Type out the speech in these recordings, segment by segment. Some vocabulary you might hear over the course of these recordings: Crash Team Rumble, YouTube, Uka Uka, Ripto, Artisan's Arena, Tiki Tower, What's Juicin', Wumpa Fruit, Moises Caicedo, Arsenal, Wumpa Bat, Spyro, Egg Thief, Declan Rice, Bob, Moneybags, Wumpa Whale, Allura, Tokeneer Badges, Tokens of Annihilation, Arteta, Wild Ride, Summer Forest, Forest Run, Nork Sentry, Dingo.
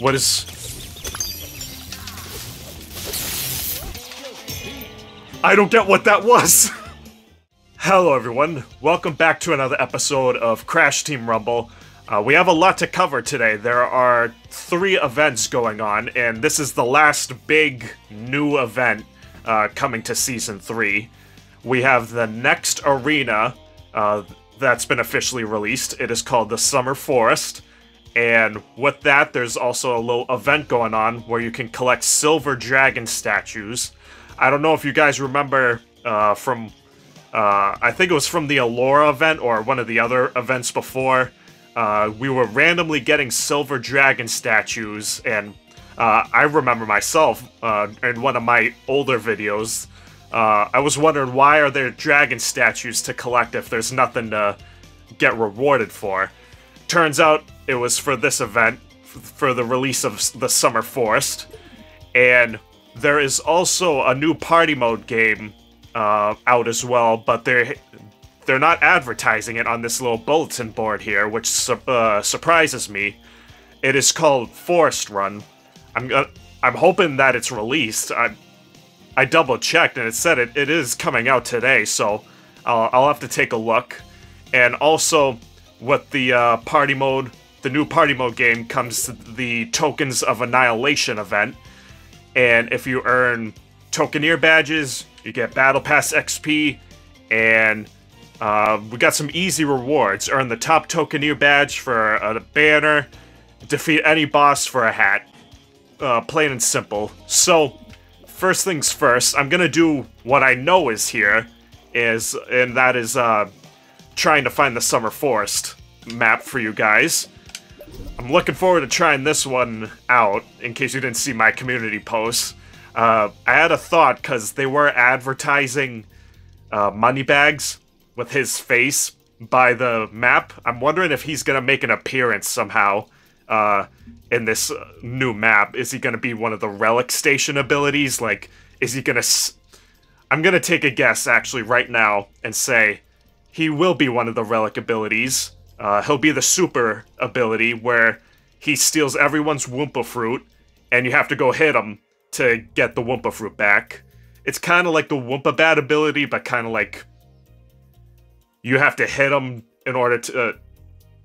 What is... I don't get what that was! Hello everyone, welcome back to another episode of Crash Team Rumble. We have a lot to cover today. There are 3 events going on, and this is the last big new event coming to Season 3. We have the next arena that's been officially released. It is called the Summer Forest. And with that, there's also a little event going on where you can collect silver dragon statues. I don't know if you guys remember from... I think it was from the Allura event or one of the other events before. We were randomly getting silver dragon statues, and I remember myself in one of my older videos, I was wondering, why are there dragon statues to collect if there's nothing to get rewarded for? Turns out it was for this event, for the release of the Summer Forest. And there is also a new party mode game out as well, but they're not advertising it on this little bulletin board here, which surprises me. It is called Forest Run. I'm hoping that it's released. I double-checked and it said it is coming out today, so I'll have to take a look. And also, with the party mode, the new party mode game, comes the Tokens of Annihilation event. And if you earn Tokeneer Badges, you get Battle Pass XP, and we got some easy rewards. Earn the top Tokeneer Badge for a banner, defeat any boss for a hat. Plain and simple. So, first things first, I'm gonna do what I know is here, and that is trying to find the Summer Forest map for you guys. I'm looking forward to trying this one out, in case you didn't see my community posts. I had a thought, because they were advertising Moneybags with his face by the map. I'm wondering if he's going to make an appearance somehow in this new map. Is he going to be one of the relic station abilities? Like, is he going to... I'm going to take a guess, actually, right now, and say he will be one of the relic abilities. He'll be the super ability where he steals everyone's Wumpa Fruit, and you have to go hit him to get the Wumpa Fruit back. It's kind of like the Wumpa Bat ability, but kind of like you have to hit him in order to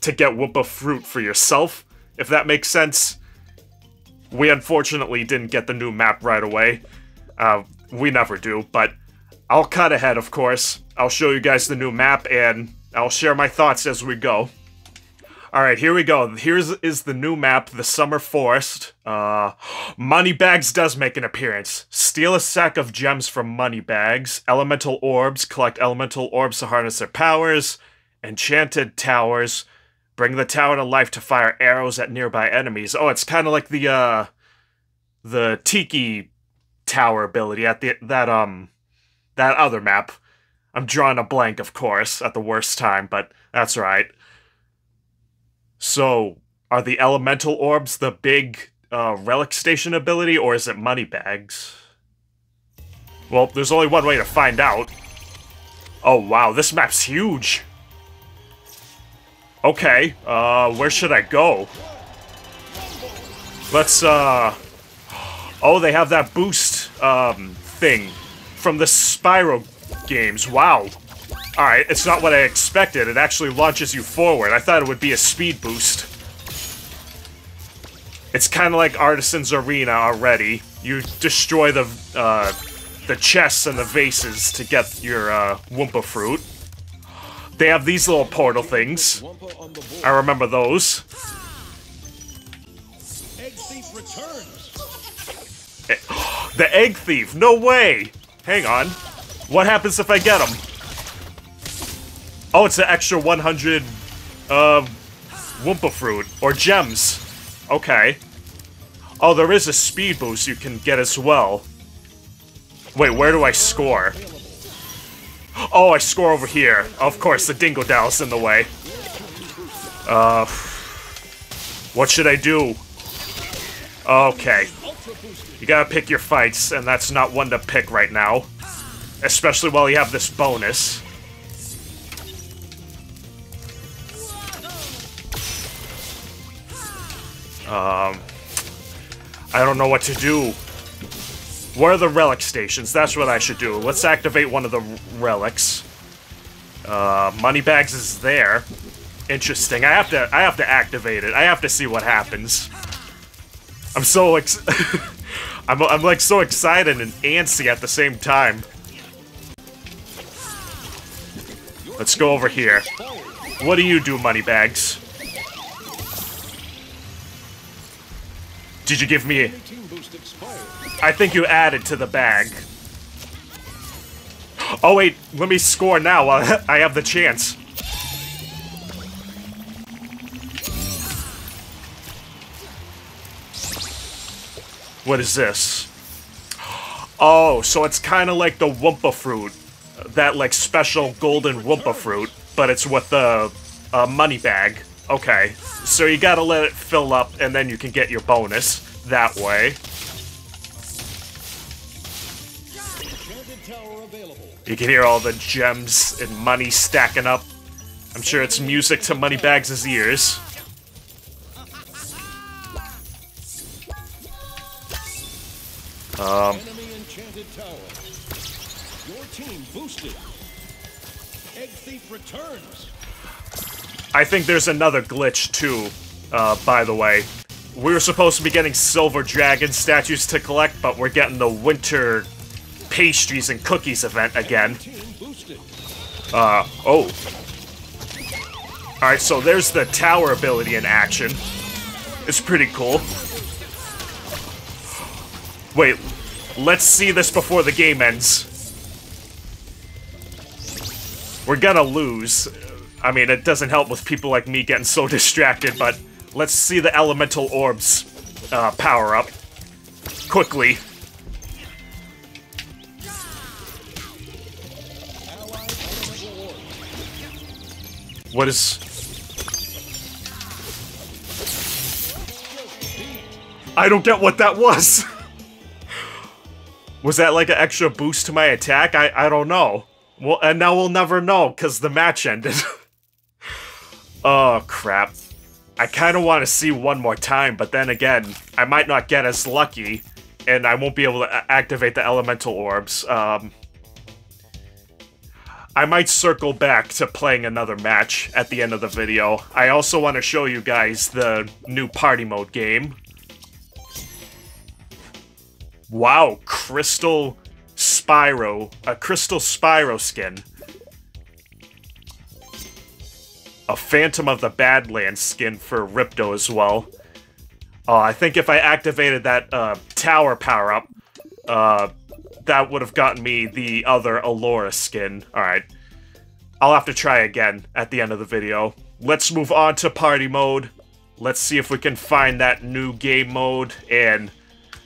get Wumpa Fruit for yourself, if that makes sense. We unfortunately didn't get the new map right away. We never do, but I'll cut ahead, of course. I'll show you guys the new map, and I'll share my thoughts as we go. Alright, here we go. Here is the new map, the Summer Forest. Moneybags does make an appearance. Steal a sack of gems from Moneybags. Elemental orbs. Collect elemental orbs to harness their powers. Enchanted towers. Bring the tower to life to fire arrows at nearby enemies. Oh, it's kind of like the Tiki Tower ability at that other map. I'm drawing a blank, of course, at the worst time, but that's right. So, are the elemental orbs the big relic station ability, or is it Moneybags? Well, there's only one way to find out. Oh wow, this map's huge! Okay, where should I go? Let's, oh, they have that boost, thing from the Spyro games, wow. Alright, it's not what I expected. It actually launches you forward. I thought it would be a speed boost. It's kind of like Artisan's Arena already. You destroy the chests and the vases to get your Wumpa Fruit. They have these little portal things. I remember those. Egg Thief returns. The Egg Thief! No way! Hang on. What happens if I get him? Oh, it's an extra 100 Wumpa Fruit, or gems. Okay. Oh, there is a speed boost you can get as well. Wait, where do I score? Oh, I score over here. Of course, the Dingo Dow's in the way. What should I do? Okay. You gotta pick your fights, and that's not one to pick right now. Especially while you have this bonus. I don't know what to do. What are the relic stations? That's what I should do. Let's activate one of the relics. Moneybags is there. Interesting. I have to activate it. I have to see what happens. I'm so I'm like so excited and antsy at the same time. Let's go over here. What do you do, Moneybags? Did you give me a... I think you added to the bag. Oh wait, let me score now while I have the chance. What is this? Oh, so it's kind of like the Wumpa Fruit. That, like, special golden Wumpa Fruit. But it's with the money bag. Okay. So you gotta let it fill up, and then you can get your bonus that way. You can hear all the gems and money stacking up. I'm sure it's music to Moneybags' ears. Enemy enchanted tower. Your team boosted. Egg Thief returns. I think there's another glitch too, by the way. We were supposed to be getting silver dragon statues to collect, but we're getting the winter pastries and cookies event again. Oh. Alright, so there's the tower ability in action. It's pretty cool. Wait, let's see this before the game ends. We're gonna lose. I mean, it doesn't help with people like me getting so distracted, but let's see the elemental orbs power up quickly. What is... I don't get what that was! Was that like an extra boost to my attack? I don't know. Well, and now we'll never know, because the match ended. Oh, crap. I kind of want to see one more time, but then again, I might not get as lucky, and I won't be able to activate the elemental orbs. I might circle back to playing another match at the end of the video. I also want to show you guys the new party mode game. Wow, Crystal Spyro, a Crystal Spyro skin. A Phantom of the Badlands skin for Ripto as well. I think if I activated that tower power-up, that would have gotten me the other Allura skin. Alright, I'll have to try again at the end of the video. Let's move on to party mode. Let's see if we can find that new game mode and...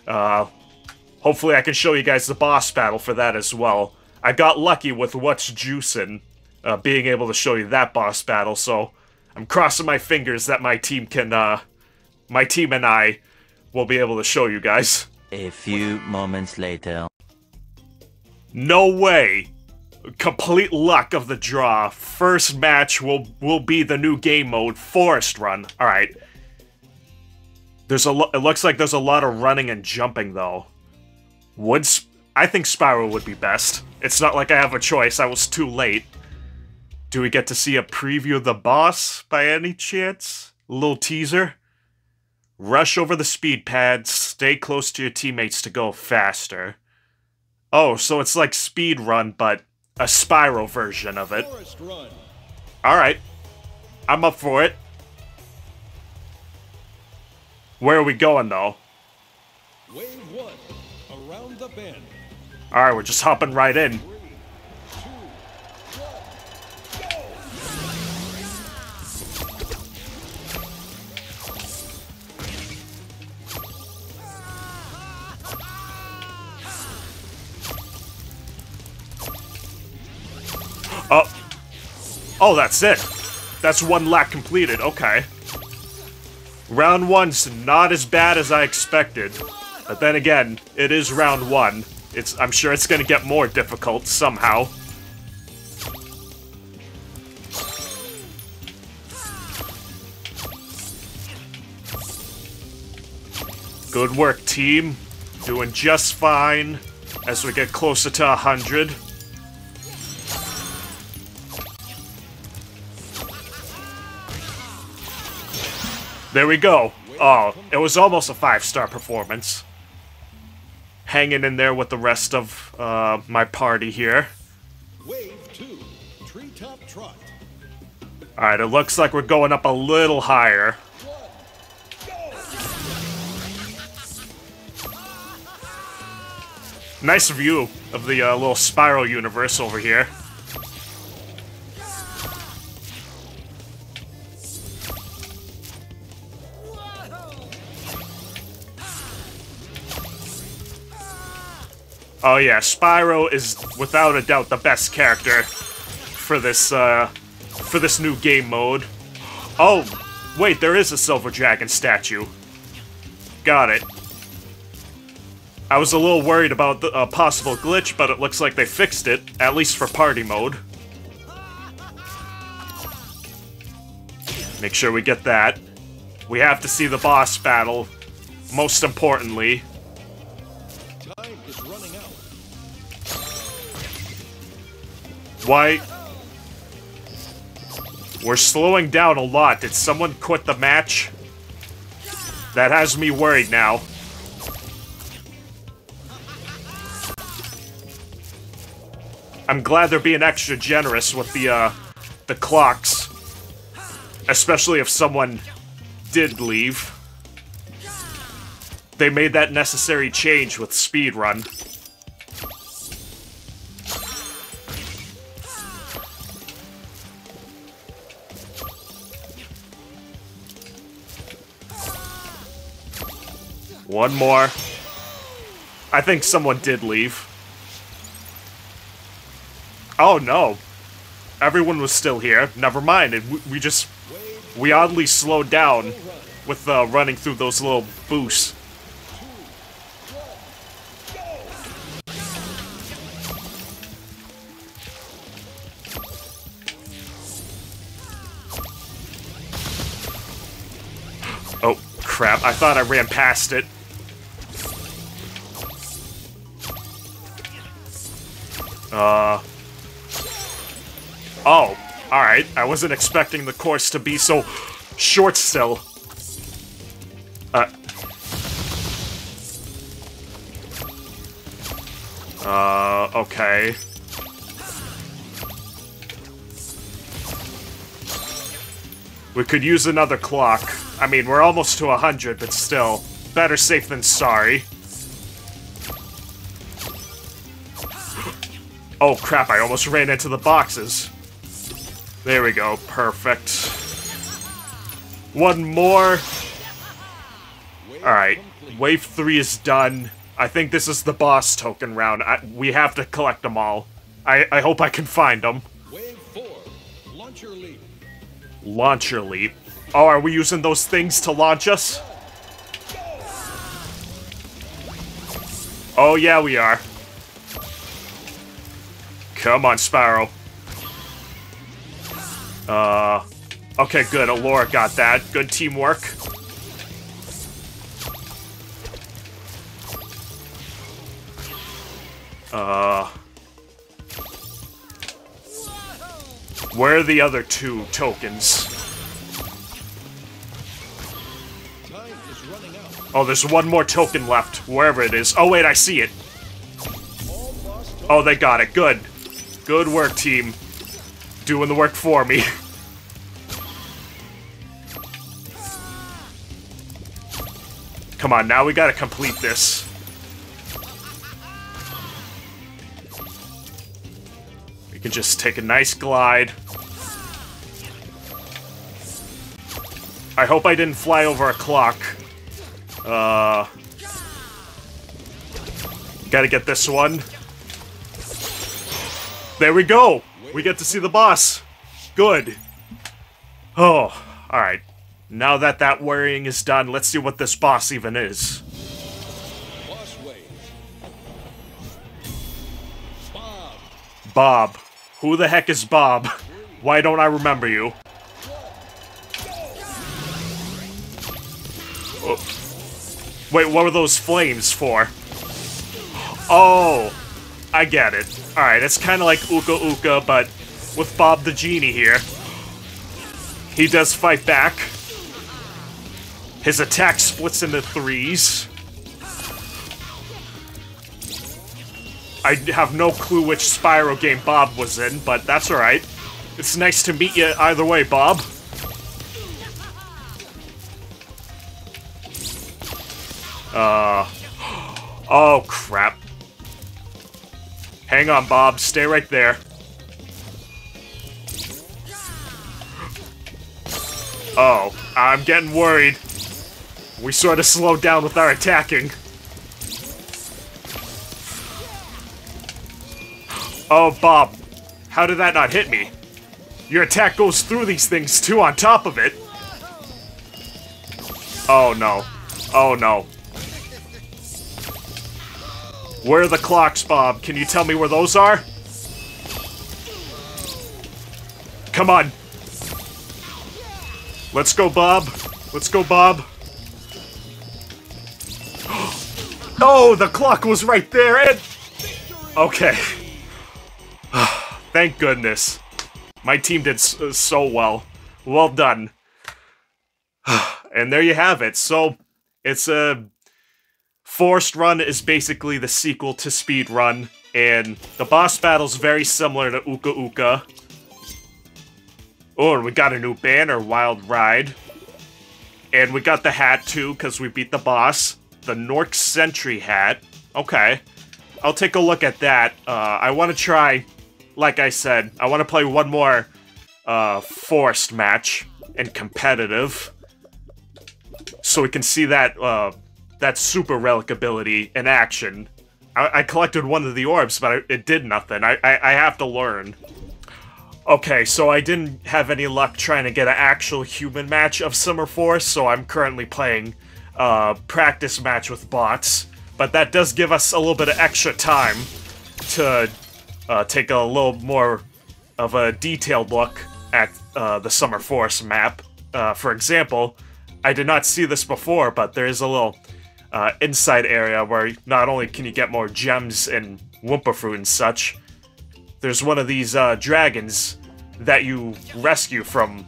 hopefully I can show you guys the boss battle for that as well. I got lucky with What's Juicin', being able to show you that boss battle, so I'm crossing my fingers that my team can, my team and I will be able to show you guys. A few moments later. No way! Complete luck of the draw. First match will be the new game mode, Forest Run. Alright. It looks like there's a lot of running and jumping, though. I think Spyro would be best. It's not like I have a choice, I was too late. Do we get to see a preview of the boss, by any chance? A little teaser? Rush over the speed pads, stay close to your teammates to go faster. Oh, so it's like Speed Run, but a Spyro version of it. Alright, I'm up for it. Where are we going, though? Wave 1. Around the bend. All right, we're just hopping right in. 3, 2, 1, go. Oh, that's it. That's one lap completed. Okay. Round 1's not as bad as I expected. But then again, it is round 1. I'm sure it's gonna get more difficult somehow. Good work, team. Doing just fine as we get closer to 100. There we go. Oh, it was almost a 5-star performance. Hanging in there with the rest of my party here. Alright, it looks like we're going up a little higher. Nice view of the little Spyro universe over here. Oh yeah, Spyro is without a doubt the best character for this new game mode. Oh, wait, there is a Silver Dragon statue. Got it. I was a little worried about a possible glitch, but it looks like they fixed it, at least for party mode. Make sure we get that. We have to see the boss battle, most importantly. Time is running out. Why? We're slowing down a lot. Did someone quit the match? That has me worried now. I'm glad they're being extra generous with the clocks, especially if someone did leave. They made that necessary change with speedrun. One more. I think someone did leave. Oh no, everyone was still here. Never mind, we oddly slowed down with running through those little boosts. Oh crap, I thought I ran past it. Oh, alright. I wasn't expecting the course to be so short still. Okay. We could use another clock. I mean, we're almost to 100, but still. Better safe than sorry. Oh crap, I almost ran into the boxes. There we go, perfect. One more. Alright, Wave 3 is done. I think this is the boss token round. We have to collect them all. I hope I can find them. Wave 4, Launcher Leap. Launcher Leap. Oh, are we using those things to launch us? Oh yeah, we are. Come on, Spyro. Okay, good. Allura got that. Good teamwork. Where are the other two tokens? Oh, there's one more token left, wherever it is. Oh, wait, I see it. Oh, they got it. Good. Good work, team. Doing the work for me. Come on, now we gotta complete this. We can just take a nice glide. I hope I didn't fly over a clock. Gotta get this one. There we go! We get to see the boss! Good! Oh, alright. Now that that worrying is done, let's see what this boss even is. Boss wave. Bob. Bob. Who the heck is Bob? Why don't I remember you? Oh. Wait, what were those flames for? Oh, I get it. Alright, it's kind of like Uka Uka, but with Bob the Genie here. He does fight back. His attack splits into threes. I have no clue which Spyro game Bob was in, but that's alright. It's nice to meet you either way, Bob. Oh, crap. Hang on, Bob. Stay right there. Oh, I'm getting worried. We sort of slowed down with our attacking. Oh, Bob. How did that not hit me? Your attack goes through these things, too, on top of it. Oh, no. Oh, no. Where are the clocks, Bob? Can you tell me where those are? Come on. Let's go, Bob. Let's go, Bob. Oh, the clock was right there, and... Okay. Thank goodness. My team did so well. Well done. And there you have it. So, it's a... Forest Run is basically the sequel to Speed Run, and the boss battle's very similar to Uka Uka. Oh, and we got a new banner, Wild Ride. And we got the hat, too, because we beat the boss. The Nork Sentry hat. Okay. I'll take a look at that. I want to try, like I said, I want to play one more Forest match and competitive. So we can see that... that super relic ability in action. I collected one of the orbs, but it did nothing. I have to learn. Okay, so I didn't have any luck trying to get an actual human match of Summer Forest, so I'm currently playing practice match with bots. But that does give us a little bit of extra time to take a little more of a detailed look at the Summer Forest map. For example, I did not see this before, but there is a little... inside area where not only can you get more gems and Wumpa Fruit and such, there's one of these dragons that you rescue from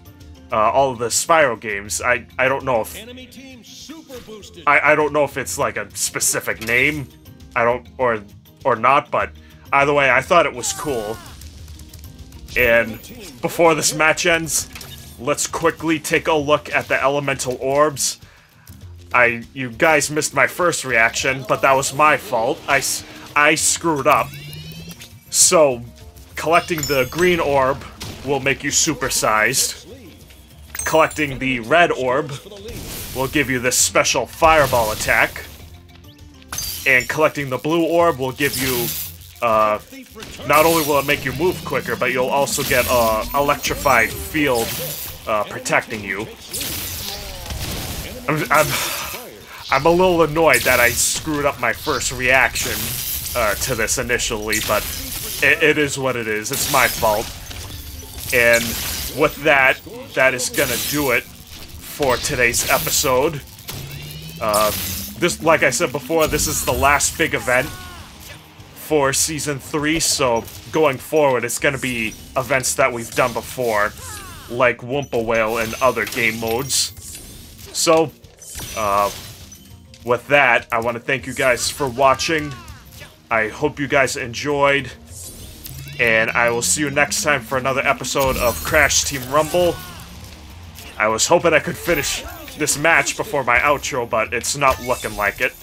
all of the Spyro games. I don't know if enemy team super boosted. I don't know if it's like a specific name, I don't or not, but either way I thought it was cool. And before this match ends, let's quickly take a look at the elemental orbs. You guys missed my first reaction, but that was my fault. I screwed up. So, collecting the green orb will make you supersized. Collecting the red orb will give you this special fireball attack. And collecting the blue orb will give you, not only will it make you move quicker, but you'll also get an electrified field protecting you. I'm a little annoyed that I screwed up my first reaction to this initially, but it is what it is. It's my fault. And with that, that is gonna do it for today's episode. This, like I said before, this is the last big event for Season 3, so going forward, it's gonna be events that we've done before, like Wumpa Whale and other game modes. So, with that, I want to thank you guys for watching. I hope you guys enjoyed. And I will see you next time for another episode of Crash Team Rumble. I was hoping I could finish this match before my outro, but it's not looking like it.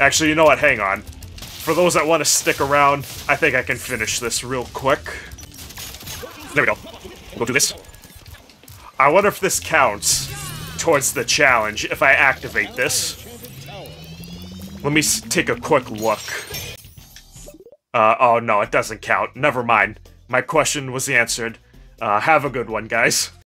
Actually, you know what? Hang on. For those that want to stick around, I think I can finish this real quick. There we go. We'll do this. I wonder if this counts towards the challenge, if I activate this. Let me take a quick look. Oh no, it doesn't count. Never mind. My question was answered. Have a good one, guys.